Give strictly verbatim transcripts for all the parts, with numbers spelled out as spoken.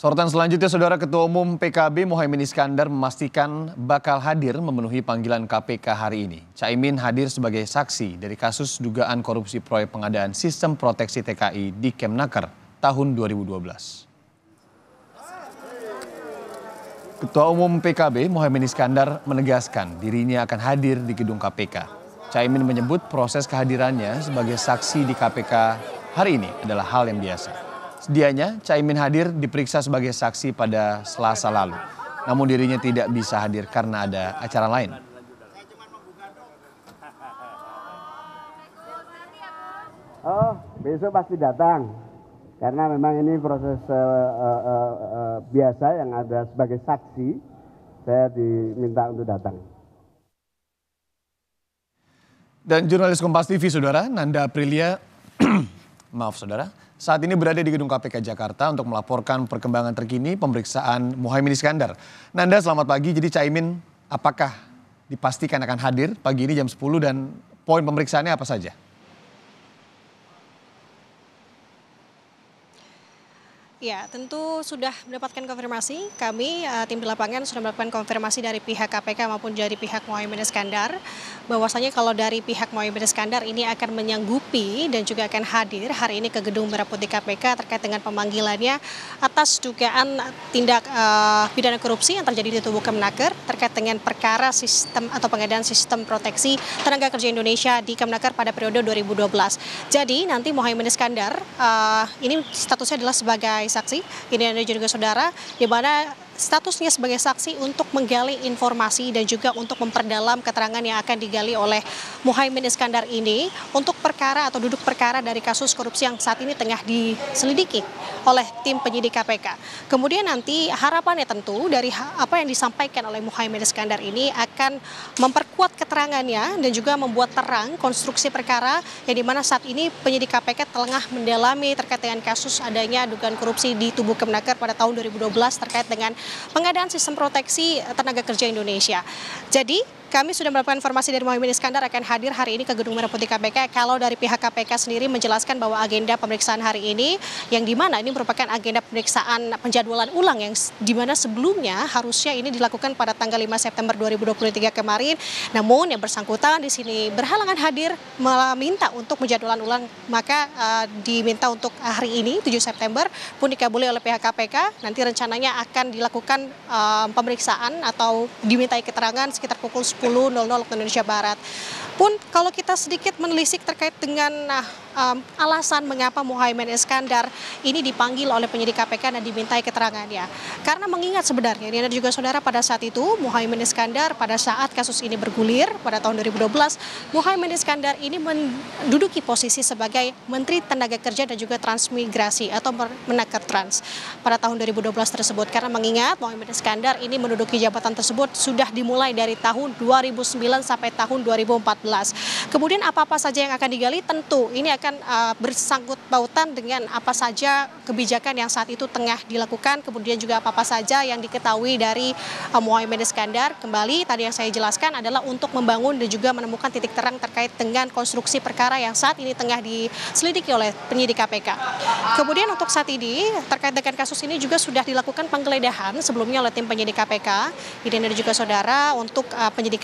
Sorotan selanjutnya, Saudara, Ketua Umum P K B Muhaimin Iskandar memastikan bakal hadir memenuhi panggilan K P K hari ini. Caimin hadir sebagai saksi dari kasus dugaan korupsi proyek pengadaan sistem proteksi T K I di Kemenaker tahun dua ribu dua belas. Ketua Umum P K B Muhaimin Iskandar menegaskan dirinya akan hadir di gedung K P K. Caimin menyebut proses kehadirannya sebagai saksi di K P K hari ini adalah hal yang biasa. Sedianya, Caimin hadir diperiksa sebagai saksi pada Selasa lalu. Namun dirinya tidak bisa hadir karena ada acara lain. Oh, besok pasti datang. Karena memang ini proses uh, uh, uh, uh, biasa yang ada sebagai saksi. Saya diminta untuk datang. Dan jurnalis Kompas T V, Saudara, Nanda Aprilia, maaf Saudara, saat ini berada di Gedung K P K Jakarta untuk melaporkan perkembangan terkini pemeriksaan Muhaimin Iskandar. Nanda, selamat pagi. Jadi Caimin apakah dipastikan akan hadir pagi ini jam sepuluh dan poin pemeriksaannya apa saja? Ya, tentu sudah mendapatkan konfirmasi. Kami uh, tim di lapangan sudah mendapatkan konfirmasi dari pihak K P K maupun dari pihak Muhaimin Iskandar bahwasanya kalau dari pihak Muhaimin Iskandar ini akan menyanggupi dan juga akan hadir hari ini ke Gedung Merah Putih K P K terkait dengan pemanggilannya atas dugaan tindak uh, pidana korupsi yang terjadi di tubuh Kemenaker terkait dengan perkara sistem atau pengadaan sistem proteksi tenaga kerja Indonesia di Kemenaker pada periode dua ribu dua belas. Jadi nanti Muhaimin Iskandar uh, ini statusnya adalah sebagai saksi, ini ada juga Saudara, di mana statusnya sebagai saksi untuk menggali informasi dan juga untuk memperdalam keterangan yang akan digali oleh Muhaimin Iskandar ini untuk perkara atau duduk perkara dari kasus korupsi yang saat ini tengah diselidiki oleh tim penyidik K P K. Kemudian nanti harapannya tentu dari apa yang disampaikan oleh Muhaimin Iskandar ini akan memperkuat keterangannya dan juga membuat terang konstruksi perkara yang dimana saat ini penyidik K P K tengah mendalami terkait dengan kasus adanya dugaan korupsi di tubuh Kemenaker pada tahun dua ribu dua belas terkait dengan pengadaan sistem proteksi tenaga kerja Indonesia. Jadi kami sudah mendapatkan informasi dari Muhaimin Iskandar akan hadir hari ini ke Gedung Merah Putih K P K. Kalau dari pihak K P K sendiri menjelaskan bahwa agenda pemeriksaan hari ini yang dimana ini merupakan agenda pemeriksaan penjadwalan ulang yang dimana sebelumnya harusnya ini dilakukan pada tanggal lima September dua ribu dua puluh tiga kemarin. Namun yang bersangkutan di sini berhalangan hadir meminta untuk penjadwalan ulang, maka uh, diminta untuk hari ini tujuh September pun dikabuli oleh pihak K P K. Nanti rencananya akan dilakukan uh, pemeriksaan atau dimintai keterangan sekitar pukul sepuluh waktu Indonesia Barat. Pun kalau kita sedikit menelisik terkait dengan nah, um, alasan mengapa Muhaimin Iskandar ini dipanggil oleh penyidik K P K dan dimintai keterangannya. Karena mengingat sebenarnya, ini ada juga Saudara pada saat itu Muhaimin Iskandar pada saat kasus ini bergulir pada tahun dua ribu dua belas, Muhaimin Iskandar ini menduduki posisi sebagai Menteri Tenaga Kerja dan juga Transmigrasi atau Menaker Trans pada tahun dua ribu dua belas tersebut. Karena mengingat Muhaimin Iskandar ini menduduki jabatan tersebut sudah dimulai dari tahun dua ribu sembilan sampai tahun dua ribu empat belas. Kemudian apa-apa saja yang akan digali tentu ini akan uh, bersangkut pautan dengan apa saja kebijakan yang saat itu tengah dilakukan, kemudian juga apa-apa saja yang diketahui dari uh, Muhaimin Iskandar. Kembali tadi yang saya jelaskan adalah untuk membangun dan juga menemukan titik terang terkait dengan konstruksi perkara yang saat ini tengah diselidiki oleh penyidik K P K. Kemudian untuk saat ini terkait dengan kasus ini juga sudah dilakukan penggeledahan sebelumnya oleh tim penyidik K P K. Ini ada juga Saudara untuk uh, penyidik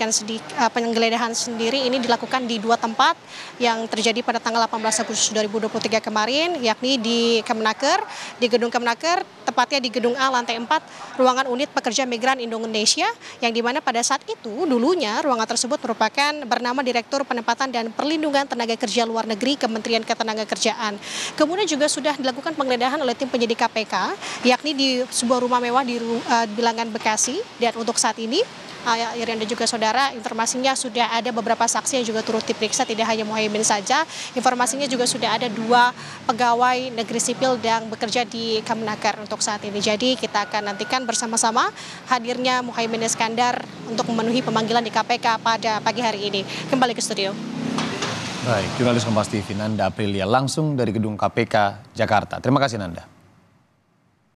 penggeledahan sendiri ini dilakukan di dua tempat yang terjadi pada tanggal delapan belas Agustus dua ribu dua puluh tiga kemarin, yakni di Kemenaker, di gedung Kemenaker, tepatnya di gedung A lantai empat, ruangan unit pekerja migran Indonesia, yang dimana pada saat itu dulunya ruangan tersebut merupakan bernama Direktur Penempatan dan Perlindungan Tenaga Kerja Luar Negeri Kementerian Ketenagakerjaan. Kemudian juga sudah dilakukan penggeledahan oleh tim penyidik K P K, yakni di sebuah rumah mewah di uh, bilangan Bekasi, dan untuk saat ini Irian dan juga Saudara, informasinya sudah ada beberapa saksi yang juga turut diperiksa, tidak hanya Muhaimin saja. Informasinya juga sudah ada dua pegawai negeri sipil yang bekerja di Kemenaker untuk saat ini. Jadi kita akan nantikan bersama-sama hadirnya Muhaimin Iskandar untuk memenuhi pemanggilan di K P K pada pagi hari ini. Kembali ke studio. Baik, jurnalis Kompas T V Nanda Aprilia langsung dari gedung K P K Jakarta. Terima kasih Nanda.